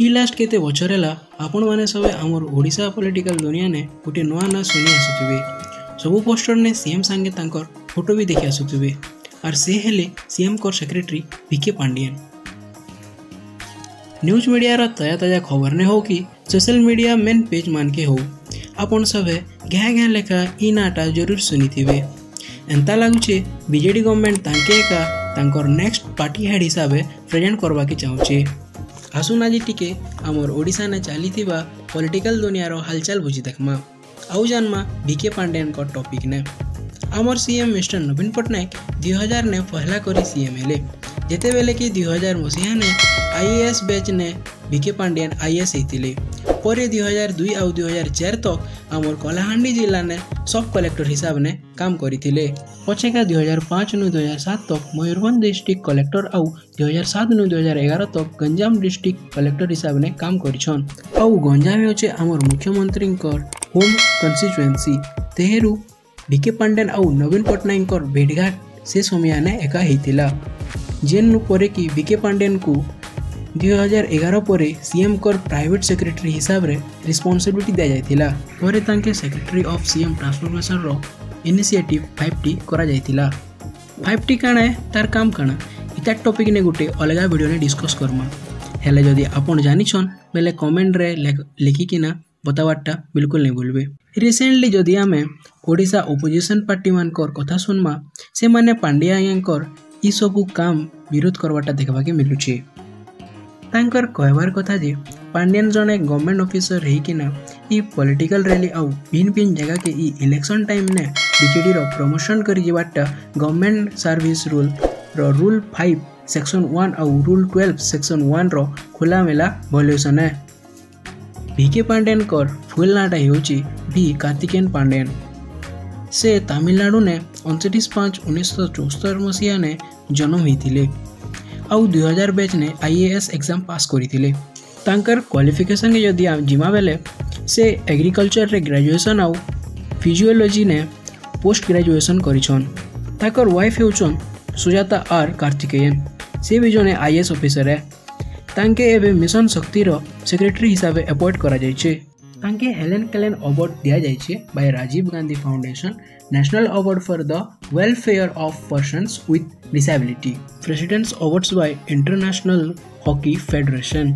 इ लास्ट केते बचर है आपण मैंने सब आमर ओडिशा पॉलिटिकल दुनिया ने गोटे नुआ ना सुनी आसुवे सबू पोस्टर ने सीएम सांगे तांकर फोटो भी देखी आसुवे आर से हेले CM core secretary VK Pandian. News media ताजा ताजा खबर ने हो कि सोशल मीडिया मेन पेज मान के हो आपण सब घे घे लेखा इ नाटा जरूर सुनीथिबे। एंता लगुचे बीजेडी गवर्नमेंट तांके एका तांकर नेक्स्ट पार्टी हेड हिसाब से प्रेजेंट करवा के चाहूचे। आसुन आज टिके आमर ओडिशा ने चली पॉलिटिकल दुनिया हालचाल बुझी देखमा आउ जानमा वीके पांडियन को टॉपिक ने। आमर सीएम मिस्टर नवीन पटनायक 2000 ने पहला करी सीएम हेले जेते बेले कि 2000 मसीहा ने आईएएस बैच ने वीके पांडियन आईएएस होते पर 2002 आउ 2004 तक आमर कलाहांडी जिला ने सब कलेक्टर हिसाब ने काम करते पछेका 2005 नु 2007 तक मयूरभंज डिस्ट्रिक्ट कलेक्टर आउ 2007 नु 2011 तक गंजाम डिस्ट्रिक्ट कलेक्टर हिसाब ने काम करिछन। आउ गंजाम होचे आमर मुख्यमंत्री होम कन्स्टिट्युएंसी तेहेरु वीके पांडियन आउ नवीन पटनायक भेटघाट से समय ने एका हेतिला जेन पर कि वीके पांडियन को 2011 पर सीएम कर प्राइवेट सेक्रेटरी हिसाब रे रिस्पांसिबिलिटी दिया जायतिला परे तांके सेक्रेटरी ऑफ सीएम ट्रांसफॉर्मेशन रो इनिशिएटिव 5T करा जायतिला। 5T काणे तार काम काणा इटा टॉपिक ने गोटे अलग वीडियो ने डिस्कस करमा हेले जदि आपण जानिछन बेले कमेंट रे लिखिकिना बतावाटा बिल्कुल नहीं भूलबे। रिसेंटली जदि आमे ओडिशा ओपोजिशन पार्टी मानकर कथा सुनमा से माने पांड्या आयंकर ई सबु काम विरोध करवाटा देखबा के मिलुछे। तांकर कहबार कथा जे पांडियन जने गवर्नमेंट ऑफिसर होना इ पॉलिटिकल रैली आउ भिन्न भिन्न जगह के इ इलेक्शन टाइम ने बीजेडी रो प्रमोशन कर जीवाटा गवर्नमेंट सर्विस रूल रो रूल 5 सेक्शन 1 आउ रूल 12 सेक्शन 1 रो खुला मेला वॉल्यूशन है। वीके पांडियन कर फुल नाटा हेउची भी कार्तिकेयन पांडियन। से तमिलनाडु ने 29/5/1974 मसीहा ने जन्म होइथिले आउ 2000 बैच ने आईएएस एग्जाम पास करी क्वालिफिकेशन के जदि जिमा बेले से एग्रीकल्चर रे ग्रेजुएशन आउ फिजियोलॉजी ने पोस्ट ग्रेजुएशन करीछन। ताकर वाइफ हेउछन सुजाता आर कार्तिकेयन से भी जने आईएएस ऑफिसर है तांके एबे मिशन शक्ति रो सेक्रेटरी हिसाब से अपॉइंट करा जायछे। तांके हेलेन केलर अवार्ड दिया जायछे by Rajiv Gandhi foundation national award for the welfare of persons with disability president's awards by international hockey federation.